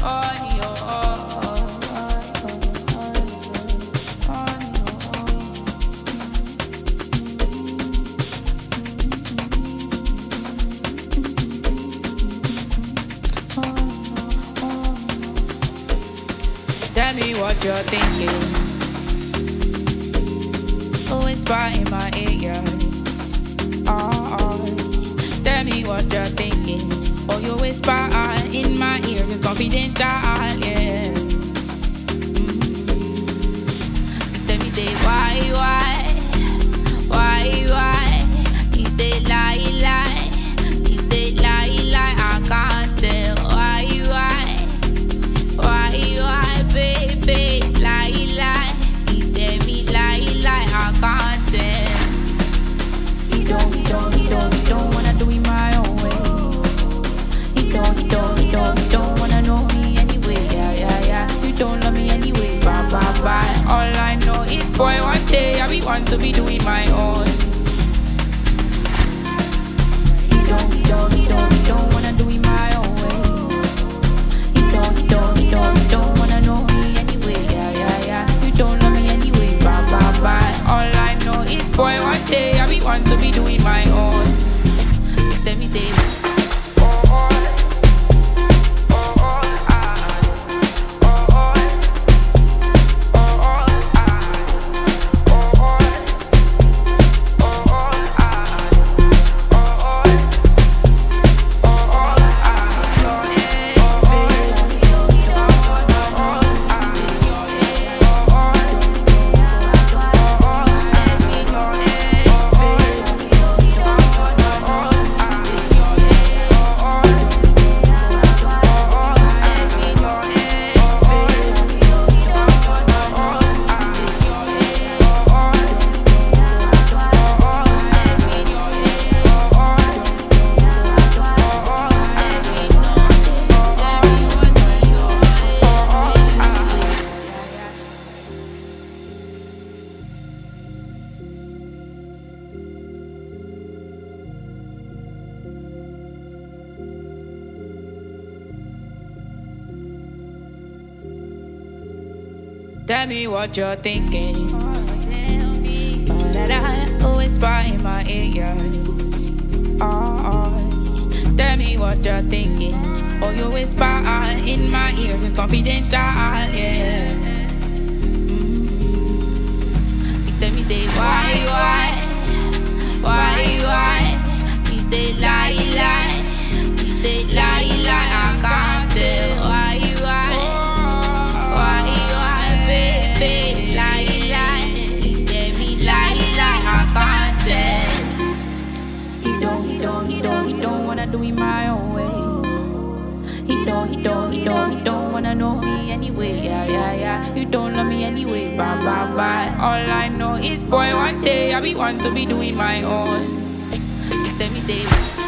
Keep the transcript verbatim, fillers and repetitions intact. Tell me what you're thinking. Who is whispering in my ears? Oh, oh. Tell me what you're thinking. Oh, you whisper in my ear. It's confidential, yeah. Mm-hmm. Tell me they why, why, why, why? If they lie, lie, if they lie, lie, I can't tell. Why, why, why, why? Baby, lie, lie, he tell me lie, lie, I can't tell. He don't, he don't, he don't, he don't wanna do it my own way. He don't, he don't, he don't, he don't wanna know me anyway. Yeah, yeah, yeah. You don't love me anyway. Bye, bye, bye. All I know is, boy, one day I be want to be doing my own. He don't, he don't, he don't, he don't wanna do it my own way. He don't, he don't, he don't, he don't. Boy, one day I be want to be doing my own. Let me say, oh, oh, oh, oh, ah, oh, oh, oh, oh, ah, oh, oh, oh, oh, ah, oh, oh, oh, ah, oh, oh, tell me what you're thinking. Oh, tell me. Whisper in my ears. Oh, oh. Tell me what you're thinking. Oh, you whisper in my ears. It's confidential, yeah. Mm-hmm. Tell me say why, why, why, why? He say lie, lie. He say lie, lie. I can't tell why, why. Baby, lie, lie, he tell me lie, lie, I can't tell. He don't, he don't, he don't, he don't wanna do it my own way. He don't, he don't, he don't, he don't wanna know me anyway. Yeah, yeah, yeah, you don't love me anyway. Bye, bye, bye. All I know is, boy, one day I be want to be doing my own. Tell me, baby.